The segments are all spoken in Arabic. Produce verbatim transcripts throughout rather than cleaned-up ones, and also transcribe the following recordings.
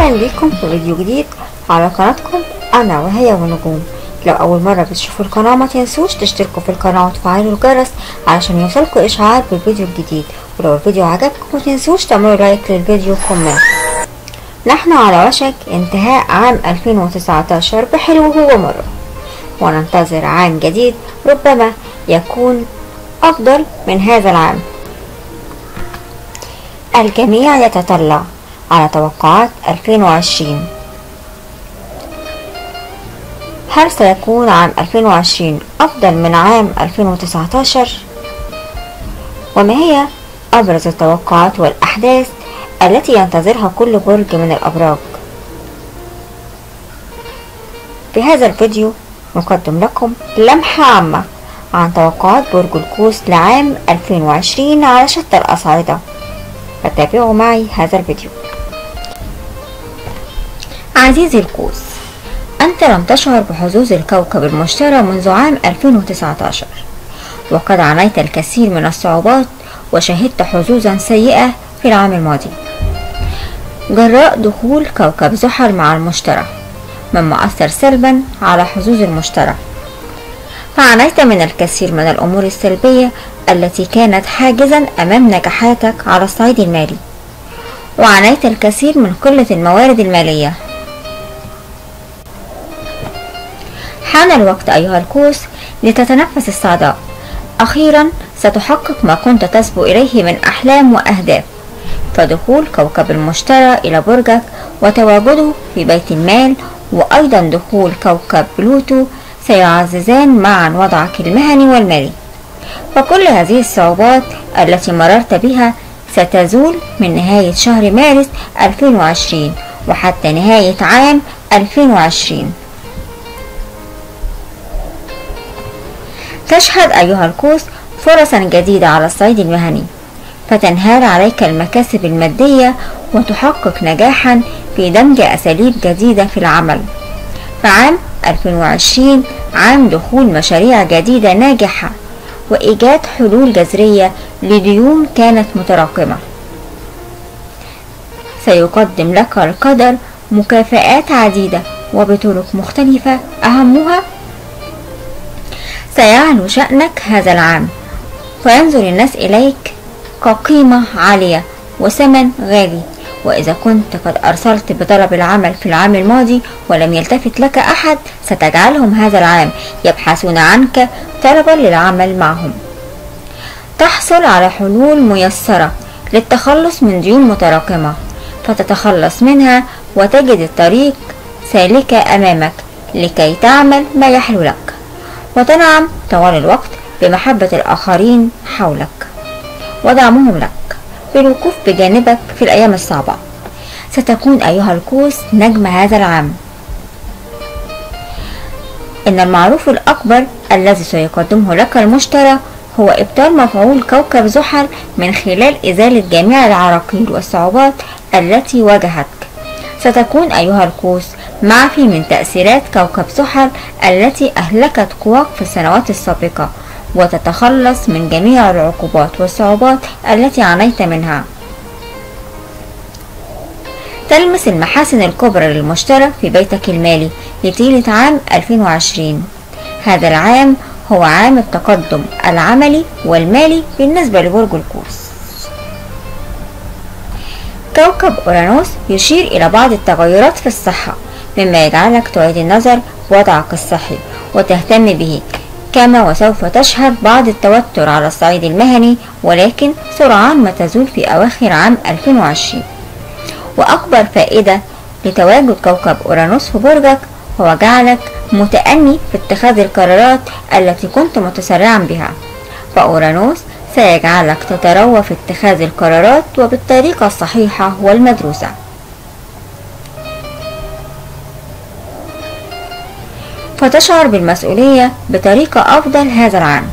اهلا بيكم في فيديو جديد على قناتكم انا وهي والنجوم. لو اول مره بتشوفوا القناه ما تنسوش تشتركوا في القناه وتفعلوا الجرس علشان يوصلكوا اشعاعات بالفيديو الجديد، ولو الفيديو عجبكم ما تنسوش تعملوا لايك للفيديو وكومنت. نحن على وشك انتهاء عام ألفين وتسعتاشر بحلوه ومره، وننتظر عام جديد ربما يكون افضل من هذا العام. الجميع يتطلع على توقعات ألفين وعشرين. هل سيكون عام ألفين وعشرين أفضل من عام ألفين وتسعتاشر؟ وما هي أبرز التوقعات والأحداث التي ينتظرها كل برج من الأبراج؟ في هذا الفيديو نقدم لكم لمحة عامة عن توقعات برج القوس لعام ألفين وعشرين على شتى الأصعدة، فتابعوا معي هذا الفيديو. عزيزي القوس، أنت لم تشعر بحظوظ الكوكب المشتري منذ عام ألفين وتسعتاشر، وقد عانيت الكثير من الصعوبات وشهدت حظوظا سيئة في العام الماضي جراء دخول كوكب زحل مع المشتري، مما أثر سلبا على حظوظ المشتري، فعانيت من الكثير من الأمور السلبية التي كانت حاجزا أمام نجاحاتك على الصعيد المالي، وعانيت الكثير من قلة الموارد المالية. حان الوقت أيها القوس لتتنفس الصعداء، أخيرا ستحقق ما كنت تسبو إليه من أحلام وأهداف، فدخول كوكب المشتري إلى برجك وتواجده في بيت المال، وأيضا دخول كوكب بلوتو سيعززان معا وضعك المهني والمالي، وكل هذه الصعوبات التي مررت بها ستزول من نهاية شهر مارس ألفين وعشرين وحتى نهاية عام ألفين وعشرين. تشهد أيها القوس فرصا جديدة على الصعيد المهني، فتنهال عليك المكاسب المادية وتحقق نجاحا في دمج أساليب جديدة في العمل. فعام ألفين وعشرين عام دخول مشاريع جديدة ناجحة وإيجاد حلول جذرية لديون كانت متراكمة. سيقدم لك القدر مكافآت عديدة وبطرق مختلفة، أهمها سيعلو شأنك هذا العام، فينظر الناس إليك كقيمة عالية وثمن غالي. وإذا كنت قد أرسلت بطلب العمل في العام الماضي ولم يلتفت لك أحد، ستجعلهم هذا العام يبحثون عنك طلبا للعمل معهم. تحصل على حلول ميسرة للتخلص من ديون متراكمة، فتتخلص منها وتجد الطريق سالكة أمامك لكي تعمل ما يحلو لك، وتنعم طوال الوقت بمحبة الآخرين حولك ودعمهم لك بالوقوف بجانبك في الأيام الصعبة. ستكون أيها القوس نجم هذا العام. إن المعروف الأكبر الذي سيقدمه لك المشتري هو إبطال مفعول كوكب زحل من خلال إزالة جميع العراقيل والصعوبات التي واجهتك. ستكون أيها القوس معفي من تأثيرات كوكب زحل التي أهلكت قواك في السنوات السابقة، وتتخلص من جميع العقوبات والصعوبات التي عانيت منها. تلمس المحاسن الكبرى للمشتري في بيتك المالي لطيلة عام ألفين وعشرين. هذا العام هو عام التقدم العملي والمالي بالنسبة لبرج القوس. كوكب أورانوس يشير إلى بعض التغيرات في الصحة، مما يجعلك تعيد النظر بوضعك الصحي وتهتم به، كما وسوف تشهد بعض التوتر على الصعيد المهني، ولكن سرعان ما تزول في أواخر عام ألفين وعشرين. وأكبر فائدة لتواجد كوكب أورانوس في برجك هو جعلك متأني في اتخاذ القرارات التي كنت متسرعا بها، فأورانوس سيجعلك تتروى في اتخاذ القرارات وبالطريقة الصحيحة والمدروسة. فتشعر بالمسؤولية بطريقة أفضل هذا العام.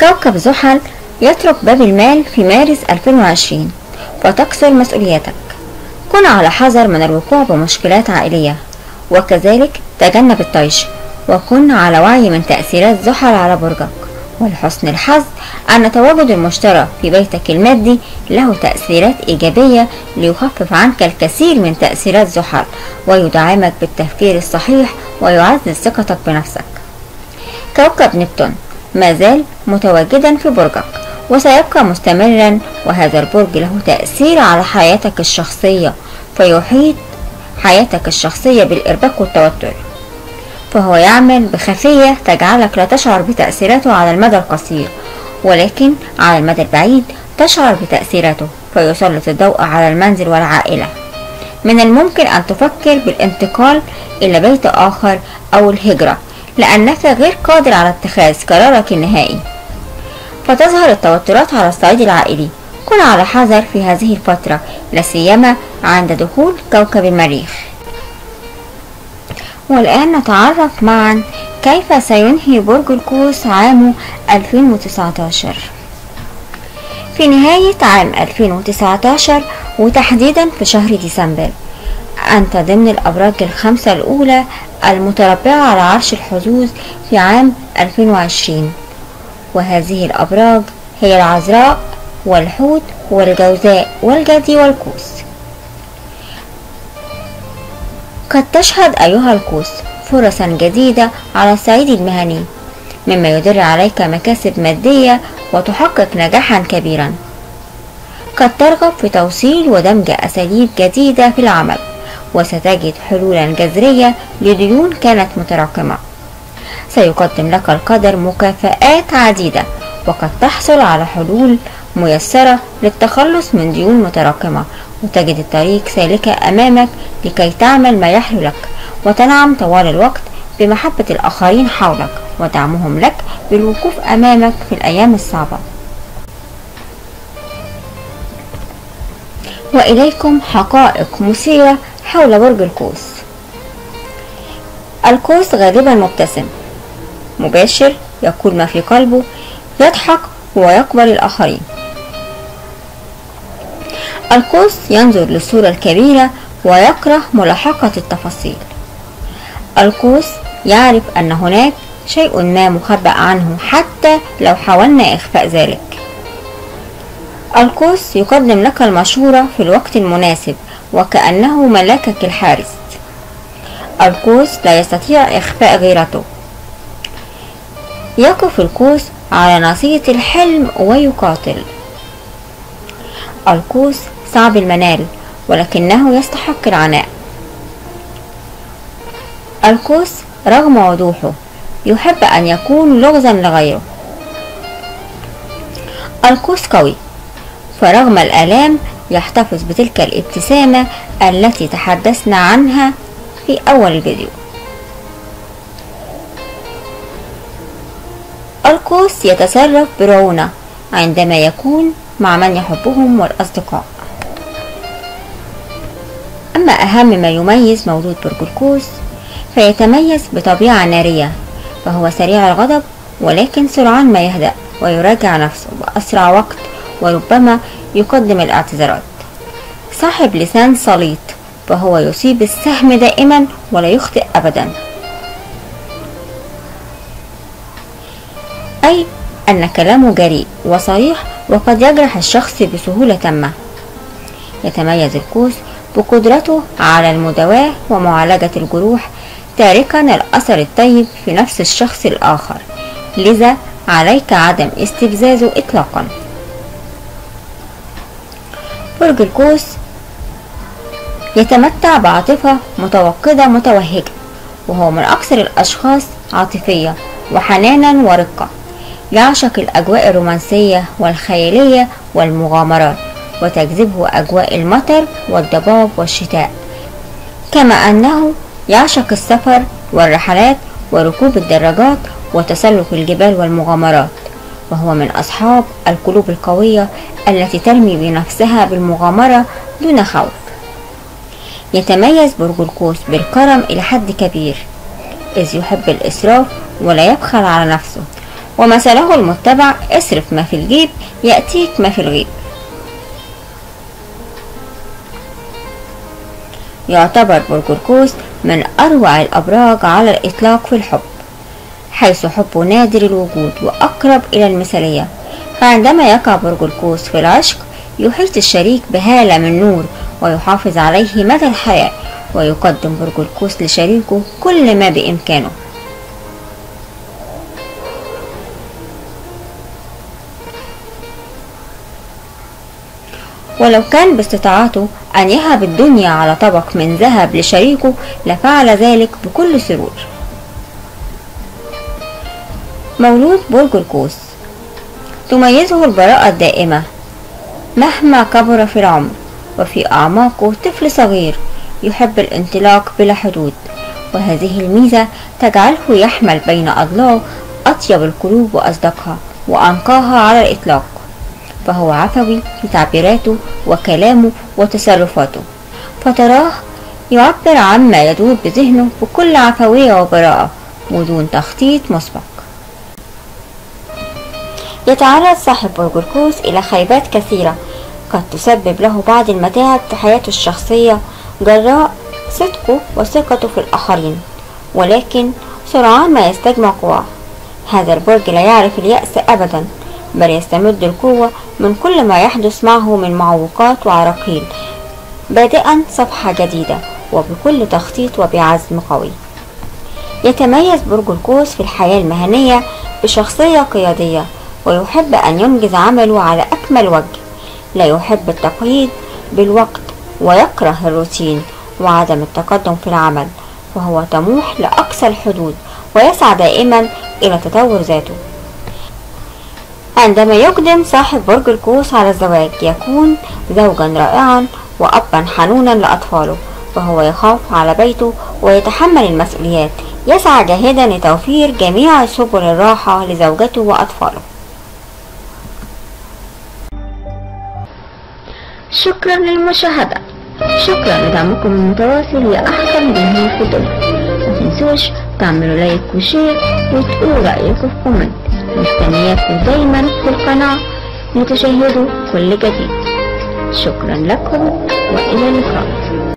كوكب زحل يترك باب المال في مارس ألفين وعشرين، فتكسر مسؤولياتك. كن على حذر من الوقوع بمشكلات عائلية، وكذلك تجنب الطيش، وكن على وعي من تأثيرات زحل على برجك، ولحسن الحظ أن تواجد المشترى في بيتك المادي له تأثيرات إيجابية ليخفف عنك الكثير من تأثيرات زحل ويدعمك بالتفكير الصحيح ويعزز ثقتك بنفسك. كوكب نبتون ما زال متواجدا في برجك وسيبقى مستمرا، وهذا البرج له تأثير على حياتك الشخصية فيحيط حياتك الشخصية بالإرباك والتوتر، فهو يعمل بخفية تجعلك لا تشعر بتأثيراته على المدى القصير، ولكن على المدى البعيد تشعر بتأثيراته فيسلط الضوء على المنزل والعائلة. من الممكن أن تفكر بالانتقال إلى بيت آخر أو الهجرة لأنك غير قادر على اتخاذ قرارك النهائي، فتظهر التوترات على الصعيد العائلي. كن على حذر في هذه الفترة لا سيما عند دخول كوكب المريخ. والآن نتعرف معا كيف سينهي برج القوس عام ألفين وتسعتاشر. في نهاية عام ألفين وتسعتاشر وتحديدا في شهر ديسمبر أنت ضمن الأبراج الخمسة الأولى المتربعة على عرش الحظوظ في عام ألفين وعشرين، وهذه الأبراج هي العذراء والحوت والجوزاء والجدي والقوس. قد تشهد أيها القوس فرصا جديدة على الصعيد المهني مما يدر عليك مكاسب مادية وتحقق نجاحا كبيرا. قد ترغب في توصيل ودمج أساليب جديدة في العمل وستجد حلولا جذرية لديون كانت متراكمة. سيقدم لك القدر مكافآت عديدة وقد تحصل على حلول ميسرة للتخلص من ديون متراكمة، وتجد الطريق سالكة أمامك لكي تعمل ما يحلو لك وتنعم طوال الوقت بمحبة الآخرين حولك ودعمهم لك بالوقوف أمامك في الأيام الصعبة. وإليكم حقائق مثيرة حول برج القوس. القوس غالبا مبتسم مباشر، يقول ما في قلبه، يضحك ويقبل الآخرين. القوس ينظر للصورة الكبيرة ويكره ملاحقة التفاصيل. القوس يعرف أن هناك شيء ما مخبأ عنه حتى لو حاولنا إخفاء ذلك. القوس يقدم لك المشورة في الوقت المناسب وكأنه ملاكك الحارس. القوس لا يستطيع إخفاء غيرته. يقف القوس على ناصية الحلم ويقاتل. القوس صعب المنال ولكنه يستحق العناء. القوس رغم وضوحه يحب أن يكون لغزا لغيره. القوس قوي فرغم الآلام يحتفظ بتلك الابتسامة التي تحدثنا عنها في أول الفيديو. القوس يتصرف برعونة عندما يكون مع من يحبهم والأصدقاء. أما أهم ما يميز مولود برج القوس فيتميز بطبيعة نارية، فهو سريع الغضب ولكن سرعان ما يهدأ ويراجع نفسه بأسرع وقت، وربما يقدم الاعتذارات. صاحب لسان سليط فهو يصيب السهم دائما ولا يخطئ أبدا، أي أن كلامه جريء وصريح وقد يجرح الشخص بسهولة تامة. يتميز القوس بقدرته على المداواة ومعالجة الجروح تاركا الأثر الطيب في نفس الشخص الآخر، لذا عليك عدم استفزازه إطلاقا. برج القوس يتمتع بعاطفة متوقدة متوهجة، وهو من أكثر الأشخاص عاطفية وحنانا ورقة. يعشق الأجواء الرومانسية والخيالية والمغامرات، وتجذبه أجواء المطر والضباب والشتاء، كما أنه يعشق السفر والرحلات وركوب الدراجات وتسلق الجبال والمغامرات، وهو من أصحاب القلوب القوية التي ترمي بنفسها بالمغامرة دون خوف. يتميز برج القوس بالكرم إلى حد كبير، إذ يحب الإسراف ولا يبخل على نفسه، ومثله المتبع اصرف ما في الجيب يأتيك ما في الغيب. يعتبر برج القوس من أروع الأبراج على الإطلاق في الحب، حيث حبه نادر الوجود وأقرب إلى المثالية. فعندما يقع برج القوس في العشق يحيط الشريك بهالة من نور ويحافظ عليه مدى الحياة، ويقدم برج القوس لشريكه كل ما بإمكانه. ولو كان باستطاعته أن يهب الدنيا على طبق من ذهب لشريكه لفعل ذلك بكل سرور. مولود برج القوس تميزه البراءة الدائمة مهما كبر في العمر، وفي أعماقه طفل صغير يحب الانطلاق بلا حدود، وهذه الميزة تجعله يحمل بين أضلاعه أطيب القلوب وأصدقها وأنقاها على الإطلاق، فهو عفوي في تعبيراته وكلامه وتصرفاته، فتراه يعبر عما يدور بذهنه بكل عفوية وبراءة بدون تخطيط مسبق. يتعرض صاحب برج القوس إلى خيبات كثيرة قد تسبب له بعض المتاعب في حياته الشخصية جراء صدقه وثقته في الآخرين، ولكن سرعان ما يستجمع قواه. هذا البرج لا يعرف اليأس أبدا، بل يستمد القوة من كل ما يحدث معه من معوقات وعراقيل، بادئا صفحة جديدة وبكل تخطيط وبعزم قوي. يتميز برج القوس في الحياة المهنية بشخصية قيادية، ويحب أن ينجز عمله على أكمل وجه، لا يحب التقييد بالوقت ويكره الروتين وعدم التقدم في العمل، فهو طموح لأقصى الحدود ويسعى دائما إلى تطور ذاته. عندما يقدم صاحب برج القوس على الزواج يكون زوجا رائعا وأبا حنونا لأطفاله، فهو يخاف على بيته ويتحمل المسؤوليات، يسعى جاهدا لتوفير جميع سبل الراحة لزوجته وأطفاله. شكرا للمشاهدة، شكرا لدعمكم المتواصل وأحسن جمهور في الدنيا. متنسوش تعملوا لايك وشير وتقولوا رأيكم في كومنت. مستنياكم دايما في القناة لتشاهدوا كل جديد. شكرا لكم وإلى اللقاء.